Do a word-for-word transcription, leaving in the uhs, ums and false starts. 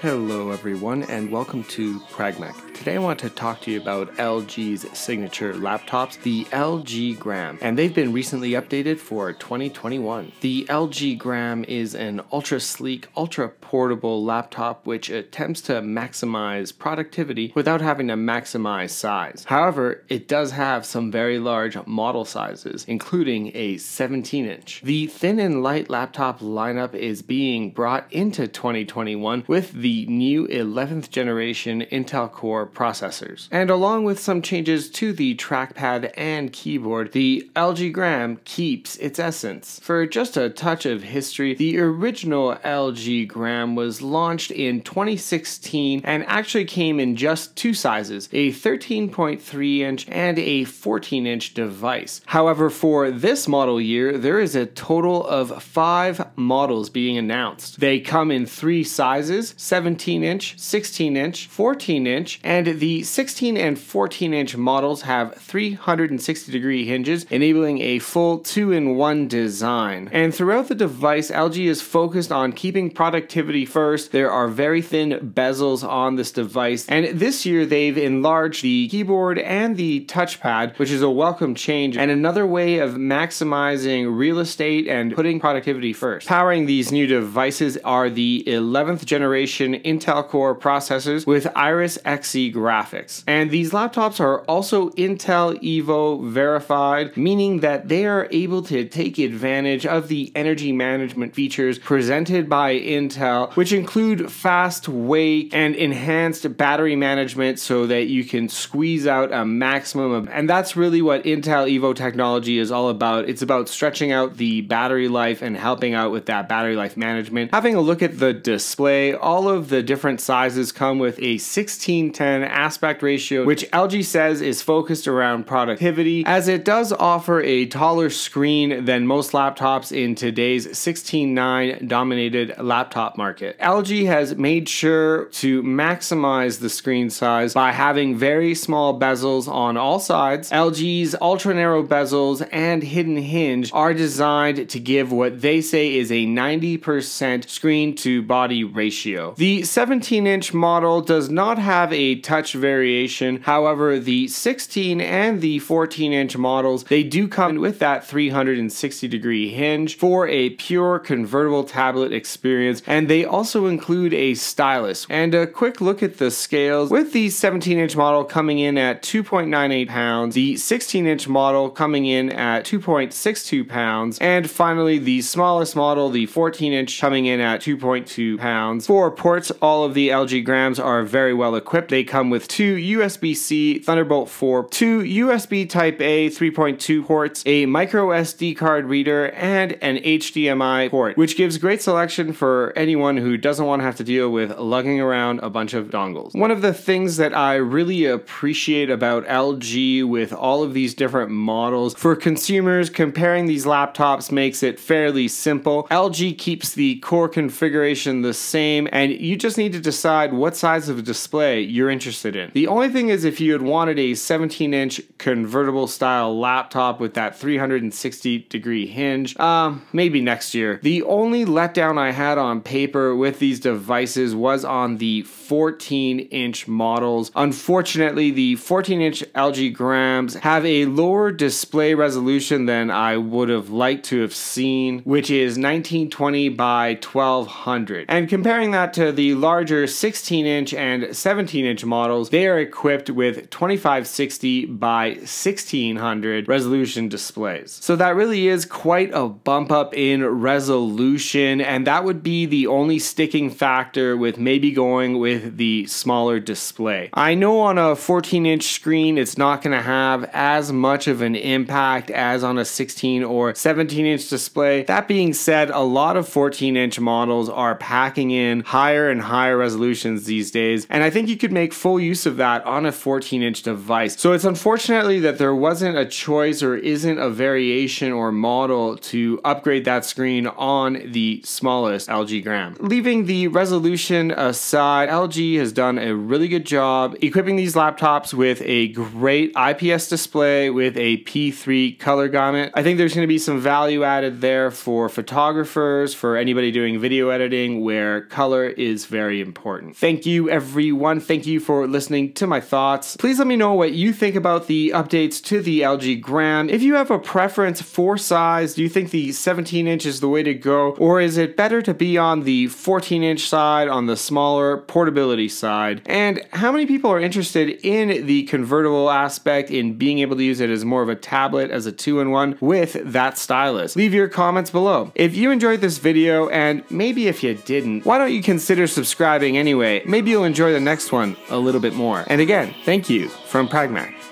Hello everyone and welcome to Pragmach. Today I want to talk to you about L G's signature laptops, the L G Gram, and they've been recently updated for twenty twenty-one. The L G Gram is an ultra sleek, ultra portable laptop which attempts to maximize productivity without having to maximize size. However, it does have some very large model sizes, including a seventeen inch. The thin and light laptop lineup is being brought into twenty twenty-one with the the new eleventh generation Intel Core processors. And along with some changes to the trackpad and keyboard, the L G Gram keeps its essence. For just a touch of history, the original L G Gram was launched in twenty sixteen and actually came in just two sizes, a thirteen point three inch and a fourteen inch device. However, for this model year, there is a total of five models being announced. They come in three sizes, seventeen inch, sixteen inch, fourteen inch, and the sixteen and fourteen inch models have three hundred sixty degree hinges, enabling a full two in one design. And throughout the device, L G is focused on keeping productivity first. There are very thin bezels on this device, and this year they've enlarged the keyboard and the touchpad, which is a welcome change and another way of maximizing real estate and putting productivity first. Powering these new devices are the eleventh generation Intel Core processors with Iris Xe graphics. And these laptops are also Intel Evo verified, meaning that they are able to take advantage of the energy management features presented by Intel, which include fast wake and enhanced battery management so that you can squeeze out a maximum of, and that's really what Intel Evo technology is all about. It's about stretching out the battery life and helping out with that battery life management. Having a look at the display, all of the different sizes come with a sixteen ten aspect ratio, which L G says is focused around productivity, as it does offer a taller screen than most laptops in today's sixteen nine dominated laptop market. L G has made sure to maximize the screen size by having very small bezels on all sides. L G's ultra narrow bezels and hidden hinge are designed to give what they say is a ninety percent screen to body ratio. The seventeen inch model does not have a touch variation. However, the sixteen and the fourteen inch models, they do come with that three hundred sixty degree hinge for a pure convertible tablet experience, and they also include a stylus. And a quick look at the scales, with the seventeen inch model coming in at two point nine eight pounds, the sixteen inch model coming in at two point six two pounds, and finally the smallest model, the fourteen inch, coming in at two point two pounds. For ports, all of the L G Grams are very well equipped. They come with two U S B C Thunderbolt four, two U S B Type A three point two ports, a micro S D card reader, and an H D M I port, which gives great selection for anyone who doesn't want to have to deal with lugging around a bunch of dongles. One of the things that I really appreciate about L G with all of these different models, for consumers, comparing these laptops makes it fairly simple. L G keeps the core configuration the same, and And you just need to decide what size of display you're interested in. The only thing is, if you had wanted a seventeen inch convertible style laptop with that three hundred sixty degree hinge, um, maybe next year. The only letdown I had on paper with these devices was on the fourteen inch models. Unfortunately, the fourteen inch L G Grams have a lower display resolution than I would have liked to have seen, which is nineteen twenty by twelve hundred. And comparing that to the larger sixteen inch and seventeen inch models, they are equipped with twenty-five sixty by sixteen hundred resolution displays. So that really is quite a bump up in resolution, and that would be the only sticking factor with maybe going with the smaller display. I know on a fourteen inch screen it's not going to have as much of an impact as on a sixteen or seventeen inch display. That being said, a lot of fourteen inch models are packing in high higher and higher resolutions these days, and I think you could make full use of that on a fourteen inch device. So it's unfortunately that there wasn't a choice or isn't a variation or model to upgrade that screen on the smallest L G Gram. Leaving the resolution aside, L G has done a really good job equipping these laptops with a great I P S display with a P three color gamut. I think there's going to be some value added there for photographers, for anybody doing video editing where color is very important. Thank you everyone. Thank you for listening to my thoughts. Please let me know what you think about the updates to the L G Gram. If you have a preference for size, do you think the seventeen inch is the way to go, or is it better to be on the fourteen inch side, on the smaller portability side? And how many people are interested in the convertible aspect, in being able to use it as more of a tablet, as a two in one with that stylus? Leave your comments below. If you enjoyed this video, and maybe if you didn't, why don't you consider subscribing anyway? Maybe you'll enjoy the next one a little bit more. And again, thank you from Pragmach.